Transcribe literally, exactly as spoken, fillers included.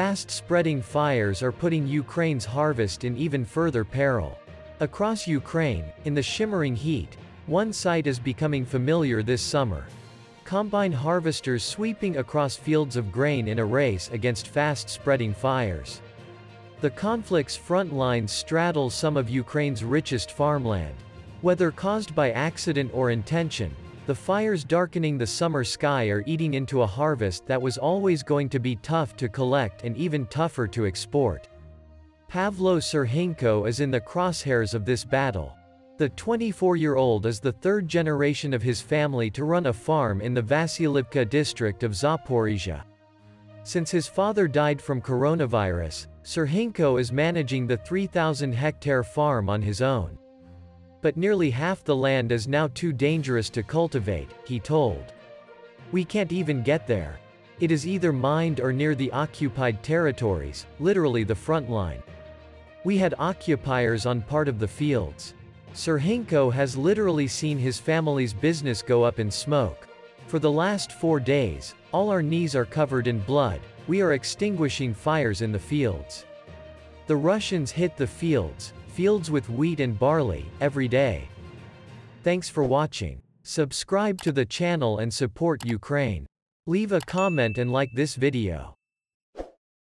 Fast-spreading fires are putting Ukraine's harvest in even further peril. Across Ukraine, in the shimmering heat, one sight is becoming familiar this summer. Combine harvesters sweeping across fields of grain in a race against fast-spreading fires. The conflict's front lines straddle some of Ukraine's richest farmland. Whether caused by accident or intention, the fires darkening the summer sky are eating into a harvest that was always going to be tough to collect and even tougher to export. Pavlo Serhinko is in the crosshairs of this battle. The twenty-four-year-old is the third generation of his family to run a farm in the Vasylivka district of Zaporizhzhia. Since his father died from coronavirus, Serhinko is managing the three thousand hectare farm on his own. But nearly half the land is now too dangerous to cultivate, he told. "We can't even get there. It is either mined or near the occupied territories, literally the front line. We had occupiers on part of the fields." Serhinko has literally seen his family's business go up in smoke. "For the last four days, all our knees are covered in blood. We are extinguishing fires in the fields. The Russians hit the fields. Fields with wheat and barley, every day." Thanks for watching. Subscribe to the channel and support Ukraine. Leave a comment and like this video.